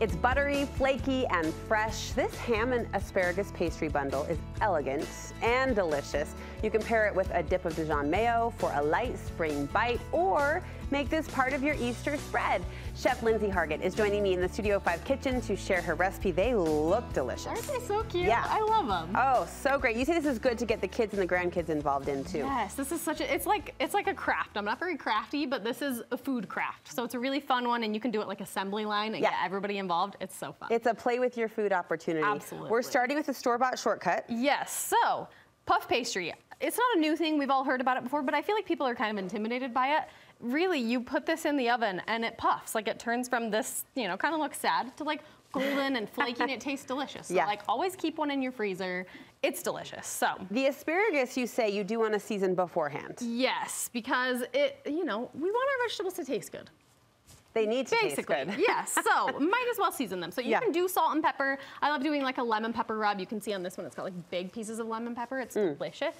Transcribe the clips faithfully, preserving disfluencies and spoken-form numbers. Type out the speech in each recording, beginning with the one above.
It's buttery, flaky, and fresh. This ham and asparagus pastry bundle is elegant and delicious. You can pair it with a dip of Dijon mayo for a light spring bite, or make this part of your Easter spread. Chef Lindsey Hargett is joining me in the Studio five kitchen to share her recipe. They look delicious. Aren't they so cute? Yeah. I love them. Oh, so great. You see, this is good to get the kids and the grandkids involved in, too. Yes, this is such a, it's like, it's like a craft. I'm not very crafty, but this is a food craft. So it's a really fun one, and you can do it like assembly line and yeah. get everybody involved. Involved. It's so fun. It's a play with your food opportunity. Absolutely. We're starting with a store-bought shortcut. Yes. So, puff pastry. It's not a new thing. We've all heard about it before, but I feel like people are kind of intimidated by it. Really, you put this in the oven and it puffs. Like, it turns from this, you know, kind of looks sad to like golden and flaky, and it tastes delicious. So, yeah. like, always keep one in your freezer. It's delicious. So the asparagus, you say you do want to season beforehand. Yes, because it, you know, we want our vegetables to taste good. They need to Basically, taste good. Yes. So might as well season them. So you yeah. can do salt and pepper. I love doing like a lemon pepper rub. You can see on this one, it's got like big pieces of lemon pepper. It's mm. delicious.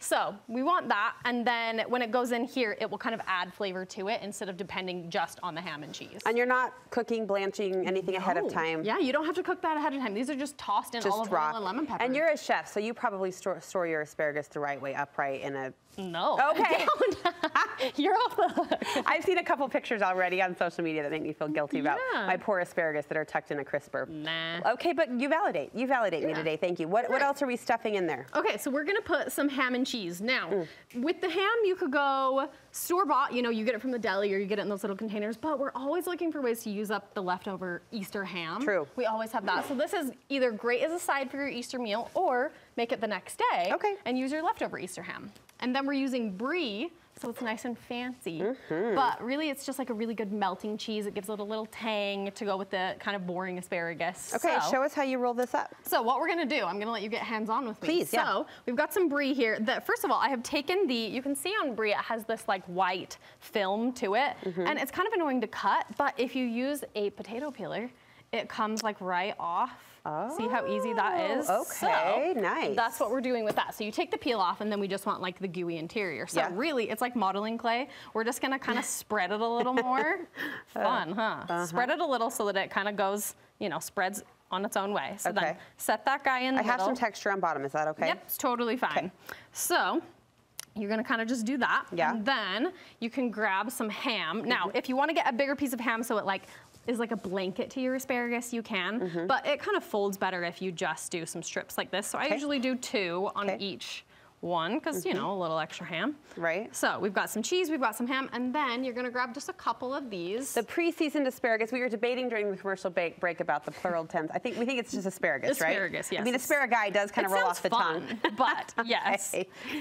So we want that. And then when it goes in here, it will kind of add flavor to it instead of depending just on the ham and cheese. And you're not cooking, blanching anything no. ahead of time. Yeah, you don't have to cook that ahead of time. These are just tossed in just olive oil and lemon pepper. And you're a chef, so you probably store, store your asparagus the right way, upright in a... No. Okay. You're off the hook. I've seen a couple pictures already on social media that make me feel guilty yeah. about my poor asparagus that are tucked in a crisper. Nah. Okay, but you validate. You validate yeah. me today. Thank you. What, right. what else are we stuffing in there? Okay, so we're gonna put some ham and cheese. Now, mm. with the ham, you could go store-bought. You know, you get it from the deli or you get it in those little containers, but we're always looking for ways to use up the leftover Easter ham. True. We always have that. So this is either great as a side for your Easter meal or make it the next day okay. and use your leftover Easter ham. And then we're using brie, so it's nice and fancy. Mm-hmm. But really, it's just like a really good melting cheese. It gives it a little tang to go with the kind of boring asparagus. Okay, so, show us how you roll this up. So what we're gonna do, I'm gonna let you get hands-on with me. Please, so, yeah. So we've got some brie here that, first of all, I have taken the, you can see on brie, it has this like white film to it. Mm-hmm. And it's kind of annoying to cut, but if you use a potato peeler, it comes like right off. Oh, see how easy that is? Okay, so, nice. That's what we're doing with that. So you take the peel off, and then we just want like the gooey interior. So yeah. really, it's like modeling clay. We're just gonna kind of spread it a little more. Fun, huh? Uh-huh. Spread it a little so that it kind of goes, you know, spreads on its own way. So okay. then set that guy in the I middle. I have some texture on bottom, is that okay? Yep, it's totally fine. Okay. So you're gonna kind of just do that. Yeah. And then you can grab some ham. Now, mm-hmm. if you wanna get a bigger piece of ham so it like, is like a blanket to your asparagus, you can, mm-hmm. but it kind of folds better if you just do some strips like this. So okay. I usually do two on okay. each one, because mm-hmm. you know, a little extra ham. Right. So we've got some cheese, we've got some ham, and then you're gonna grab just a couple of these. The pre-seasoned asparagus, we were debating during the commercial break about the plural tense. I think we think it's just asparagus, asparagus right? Asparagus, yes. I mean, asparagus does kind of roll off the fun, tongue. But okay. yes.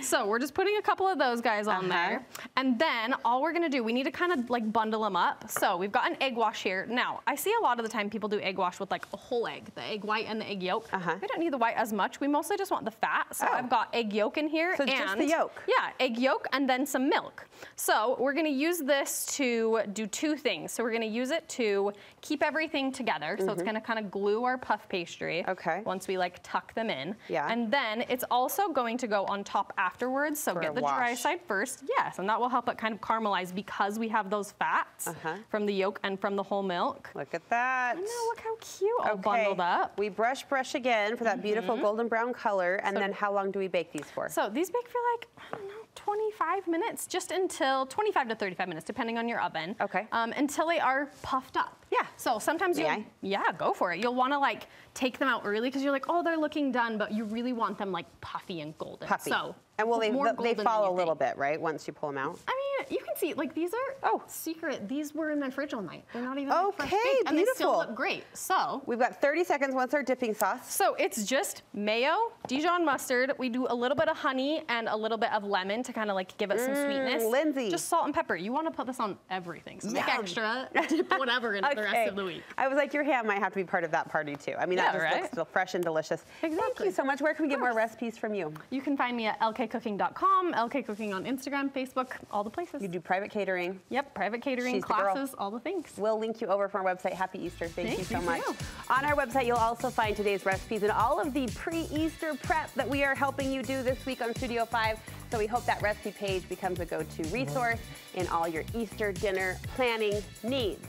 So we're just putting a couple of those guys on uh-huh. there. And then all we're gonna do, we need to kind of like bundle them up. So we've got an egg wash here. Now, I see a lot of the time people do egg wash with like a whole egg, the egg white and the egg yolk. Uh-huh. We don't need the white as much. We mostly just want the fat. So oh. I've got egg yolk in here, so and just the yolk. Yeah, egg yolk and then some milk. So we're gonna use this to do two things. So we're gonna use it to keep everything together. Mm-hmm. So it's gonna kind of glue our puff pastry. Okay. Once we like tuck them in. Yeah. And then it's also going to go on top afterwards. So for get the wash. Dry side first. Yes, and that will help it kind of caramelize because we have those fats uh-huh. from the yolk and from the whole milk. Look at that. I know, look how cute all okay. bundled up. We brush, brush again for that mm-hmm. beautiful golden brown color. And so then how long do we bake these for? So these bake for like, I don't know, twenty-five minutes, just until twenty-five to thirty-five minutes, depending on your oven. Okay. Um, until they are puffed up. Yeah. So sometimes you, yeah, go for it. You'll want to like take them out early because you're like, oh, they're looking done, but you really want them like puffy and golden. Puffy. So and will they they fall a little bit, right? Once you pull them out. I mean, you can see like these are oh secret. These were in my fridge all night. They're not even okay. Like, fresh baked, and beautiful. They still look great. So we've got thirty seconds. What's our dipping sauce? So it's just mayo, Dijon mustard. We do a little bit of honey and a little bit of lemon to kind of like give it some mm, sweetness. Lindsey, just salt and pepper. You want to put this on everything. So make extra, dip whatever in okay. the rest of the week. I was like, your ham might have to be part of that party too. I mean, yeah, that just right? looks still fresh and delicious. Exactly. Thank you so much. Where can we get more recipes from you? You can find me at L K cooking dot com, L K cooking on Instagram, Facebook, all the places. You do private catering. Yep, private catering, She's classes, the all the things. We'll link you over from our website. Happy Easter. Thank Thanks, you so you much. Too. On our website, you'll also find today's recipes and all of the pre-Easter prep that we are helping you do this week on Studio five. So we hope that recipe page becomes a go-to resource in all your Easter dinner planning needs.